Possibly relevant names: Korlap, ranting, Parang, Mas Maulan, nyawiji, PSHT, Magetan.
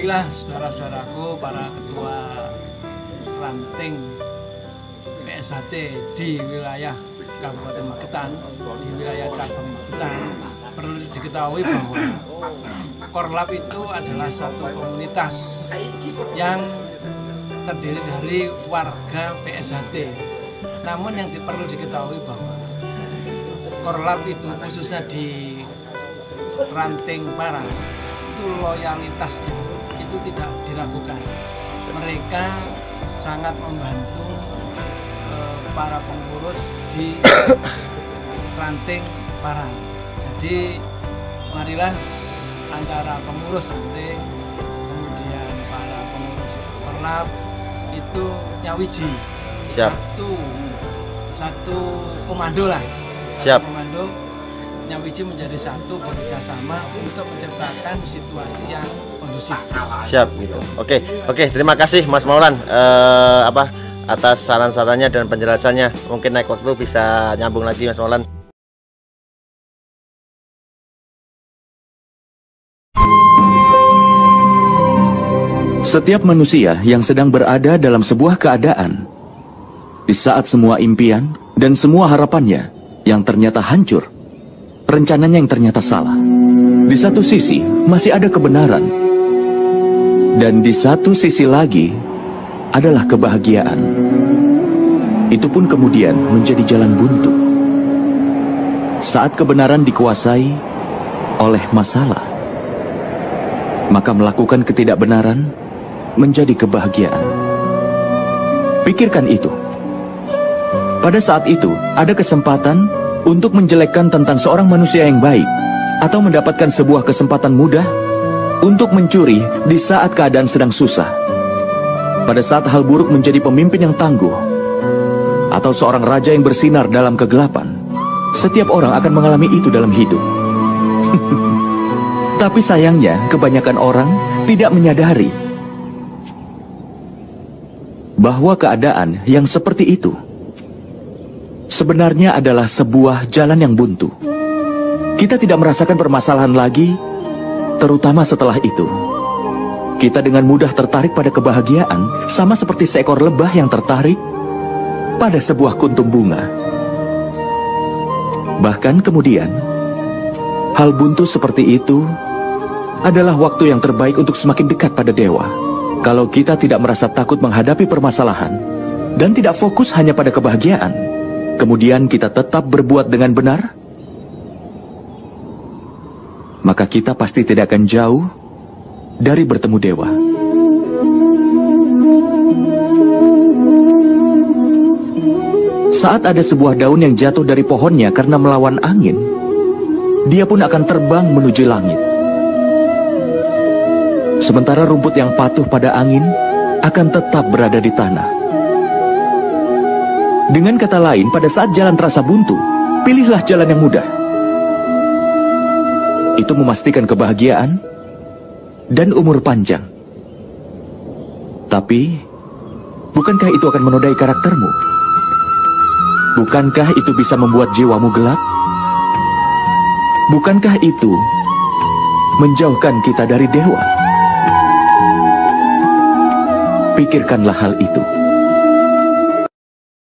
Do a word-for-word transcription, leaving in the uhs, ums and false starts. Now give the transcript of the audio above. Baiklah saudara-saudaraku, para ketua ranting P S H T di wilayah Kabupaten Magetan, di wilayah Cabang Magetan, perlu diketahui bahwa Korlap itu adalah satu komunitas yang terdiri dari warga P S H T. Namun yang perlu diketahui bahwa Korlap itu khususnya di ranting Parang itu loyalitasnya itu tidak diragukan. Mereka sangat membantu eh, para pengurus di ranting Parang. Jadi marilah antara pengurus ranting kemudian para pengurus Korlap itu nyawiji. Siap. Satu satu komando lah. Siap. Komando nyawiji menjadi satu, bekerjasama untuk menciptakan situasi yang kondusif. Siap gitu. Oke, oke, terima kasih Mas Maulan eh, apa atas saran-sarannya dan penjelasannya. Mungkin naik waktu bisa nyambung lagi Mas Maulan. Setiap manusia yang sedang berada dalam sebuah keadaan, di saat semua impian dan semua harapannya yang ternyata hancur, rencananya yang ternyata salah. Di satu sisi masih ada kebenaran, dan di satu sisi lagi adalah kebahagiaan. Itu pun kemudian menjadi jalan buntu. Saat kebenaran dikuasai oleh masalah, maka melakukan ketidakbenaran menjadi kebahagiaan. Pikirkan itu. Pada saat itu, ada kesempatan untuk menjelekkan tentang seorang manusia yang baik, atau mendapatkan sebuah kesempatan mudah untuk mencuri di saat keadaan sedang susah. Pada saat hal buruk menjadi pemimpin yang tangguh, atau seorang raja yang bersinar dalam kegelapan. Setiap orang akan mengalami itu dalam hidup. Tapi sayangnya, kebanyakan orang tidak menyadari bahwa keadaan yang seperti itu sebenarnya adalah sebuah jalan yang buntu. Kita tidak merasakan permasalahan lagi, terutama setelah itu. Kita dengan mudah tertarik pada kebahagiaan, sama seperti seekor lebah yang tertarik pada sebuah kuntum bunga. Bahkan kemudian, hal buntu seperti itu adalah waktu yang terbaik untuk semakin dekat pada dewa. Kalau kita tidak merasa takut menghadapi permasalahan dan tidak fokus hanya pada kebahagiaan, kemudian kita tetap berbuat dengan benar, maka kita pasti tidak akan jauh dari bertemu dewa. Saat ada sebuah daun yang jatuh dari pohonnya karena melawan angin, dia pun akan terbang menuju langit. Sementara rumput yang patuh pada angin akan tetap berada di tanah. Dengan kata lain, pada saat jalan terasa buntu, pilihlah jalan yang mudah. Itu memastikan kebahagiaan dan umur panjang. Tapi, bukankah itu akan menodai karaktermu? Bukankah itu bisa membuat jiwamu gelap? Bukankah itu menjauhkan kita dari dewa? Pikirkanlah hal itu.